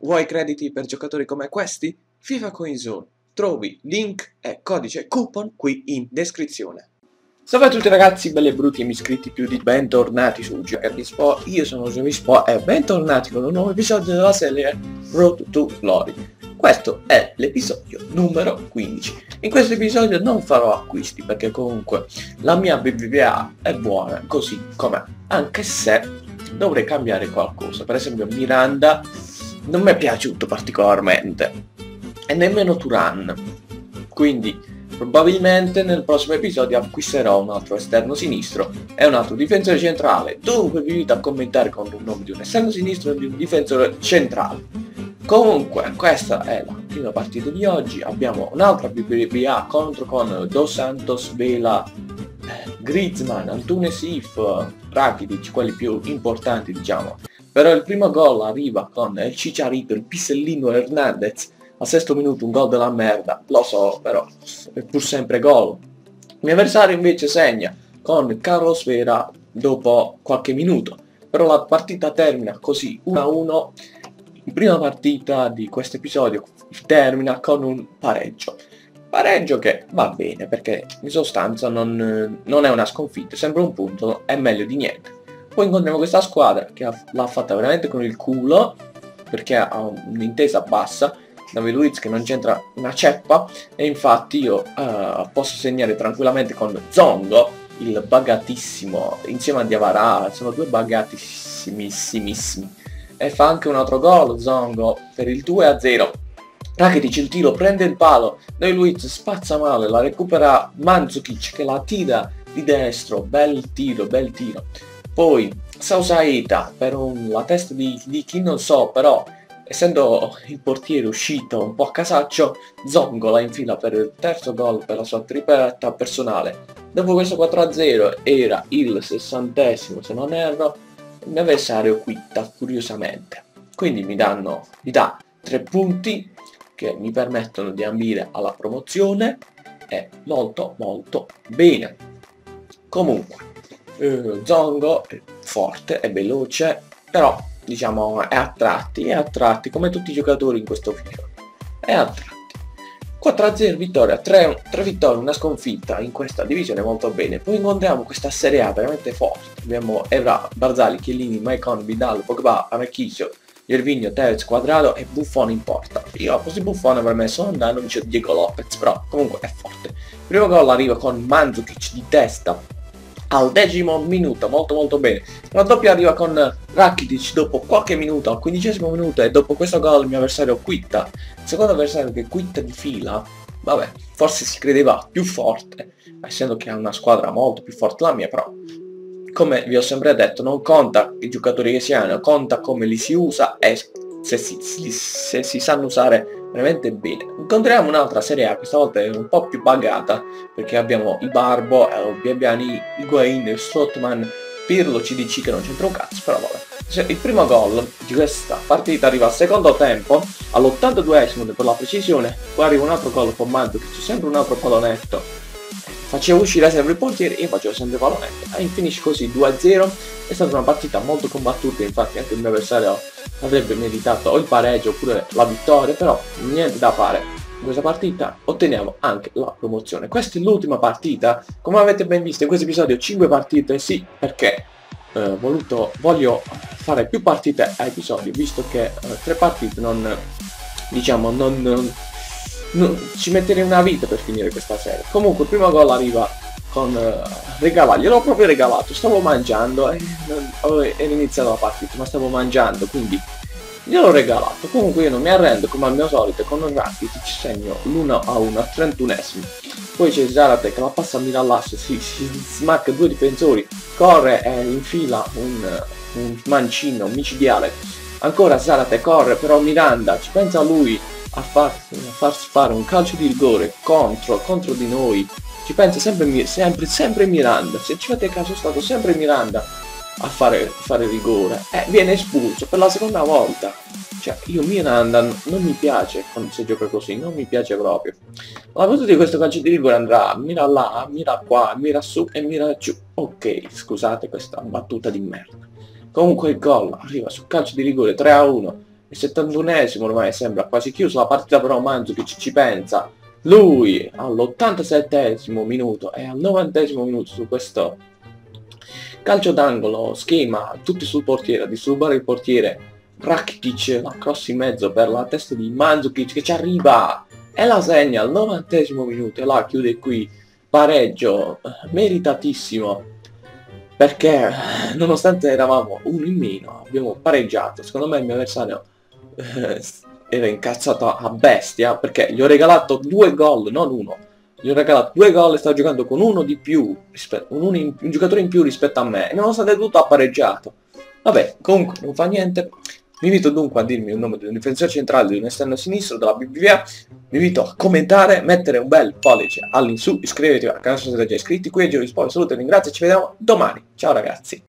Vuoi crediti per giocatori come questi? FIFA CoinZone. Trovi link e codice coupon qui in descrizione. Salve a tutti ragazzi, belli e brutti, iscritti più di bentornati su GioviSpo. Io sono GioviSpo e bentornati con un nuovo episodio della serie Road to Glory. Questo è l'episodio numero 15. In questo episodio non farò acquisti perché comunque la mia BBVA è buona così com'è, anche se dovrei cambiare qualcosa. Per esempio Miranda non mi è piaciuto particolarmente e nemmeno Turan, quindi probabilmente nel prossimo episodio acquisterò un altro esterno sinistro e un altro difensore centrale. Dunque vi invito a commentare con il nome di un esterno sinistro e di un difensore centrale. Comunque questa è la prima partita di oggi. Abbiamo un'altra BBVA contro con Dos Santos, Vela, Griezmann, Antunes, If, Rakitic, quelli più importanti diciamo. Però il primo gol arriva con il Chicharito, il Pisellino Hernandez, al sesto minuto, un gol della merda, lo so, però è pur sempre gol. Il mio avversario invece segna con Carlos Vera dopo qualche minuto, però la partita termina così 1-1. La prima partita di questo episodio termina con un pareggio. Pareggio che va bene perché in sostanza non è una sconfitta, sempre un punto è meglio di niente. Poi incontriamo questa squadra che l'ha fatta veramente con il culo perché ha un'intesa bassa. David Luiz che non c'entra una ceppa e infatti io posso segnare tranquillamente con Zongo, il bagatissimo, insieme a Diawara, sono due bagatissimissimi. E fa anche un altro gol Zongo per il 2-0. Rakitic il tiro, prende il palo, David Luiz spazza male, la recupera Mandzukic che la tira di destro, bel tiro. Poi Sausaeta per la testa di chi non so, però essendo il portiere uscito un po' a casaccio, Zongo la infila per il terzo gol per la sua tripletta personale. Dopo questo 4-0 era il 60° se non erro, il mio avversario quitta curiosamente. Quindi mi dà 3 punti che mi permettono di ambire alla promozione e molto bene. Comunque, Zongo è forte, è veloce, però diciamo è a tratti come tutti i giocatori in questo video, è a tratti. 4-0 vittoria, 3 vittorie, una sconfitta in questa divisione, molto bene. Poi incontriamo questa Serie A veramente forte, abbiamo Evra, Barzali, Chiellini, Maicon, Vidal, Pogba, Anarchisio, Gervinho, Tevez, Quadrado e Buffon in porta. Io a posto di Buffon avrei messo Andanovic e Diego Lopez, però comunque è forte. Primo gol arriva con Mandzukic di testa al 10° minuto, molto bene. La doppia arriva con Rakitic dopo qualche minuto, al 15° minuto, e dopo questo gol il mio avversario quitta. Il secondo avversario che quitta di fila, vabbè, forse si credeva più forte, essendo che ha una squadra molto più forte la mia, però come vi ho sempre detto non conta i giocatori che si hanno, conta come li si usa e se si sanno usare veramente bene. Incontriamo un'altra Serie A, questa volta è un po' più buggata perché abbiamo il Barbo, Biabiani, Higuain, Strootman, Pirlo, CDC che non c'entra un cazzo, però vabbè. Il primo gol di questa partita arriva al secondo tempo, all'82° per la precisione, poi arriva un altro gol con Mandzukic, c'è sempre un altro pallonetto, facevo uscire sempre il portiere e facevo sempre pallonetto e finisce così 2-0. È stata una partita molto combattuta, infatti anche il mio avversario avrebbe meritato o il pareggio oppure la vittoria, però niente da fare. In questa partita otteniamo anche la promozione. Questa è l'ultima partita, come avete ben visto in questo episodio 5 partite, sì, perché voglio fare più partite a episodio, visto che 3 partite non ci metterei una vita per finire questa serie. Comunque il primo gol arriva con regalarglielo, l'ho proprio regalato, stavo mangiando e era iniziata la partita ma stavo mangiando, quindi gliel'ho regalato. Comunque io non mi arrendo, come al mio solito con un Rakitic ci segno l'1-1 al 31°. Poi c'è Zarate che la passa a Miralasso, si smacca due difensori, corre e infila un mancino micidiale. Ancora Zarate corre, però Miranda ci pensa lui a farsi fare un calcio di rigore contro di noi. Ci pensa sempre Miranda, se ci fate caso è stato sempre Miranda a fare rigore e viene espulso per la seconda volta. Cioè io Miranda non mi piace quando si gioca così, non mi piace proprio. La volta di questo calcio di rigore andrà mira là, mira qua, mira su e mira giù. Ok, scusate questa battuta di merda. Comunque il gol arriva sul calcio di rigore 3-1 Il 71esimo ormai sembra quasi chiuso la partita, però Mandzukic ci pensa. Lui all'87esimo minuto e al 90esimo minuto su questo calcio d'angolo schema tutti sul portiere, a disturbare il portiere. Rakitic, la cross in mezzo per la testa di Mandzukic che ci arriva e la segna al 90esimo minuto e la chiude qui. Pareggio meritatissimo, perché nonostante eravamo uno in meno abbiamo pareggiato. Secondo me il mio avversario era incazzato a bestia, perché gli ho regalato 2 gol, non uno. Gli ho regalato 2 gol e stavo giocando con uno di più, un giocatore in più rispetto a me, e nonostante tutto ha pareggiato. Vabbè, comunque non fa niente. Vi invito dunque a dirmi il nome di un difensore centrale, di un esterno sinistro della BBVA. Vi invito a commentare, mettere un bel pollice all'insù, iscrivetevi al canale se non siete già iscritti. Qui è GioviSpo, vi saluto e ringrazio e ci vediamo domani. Ciao ragazzi!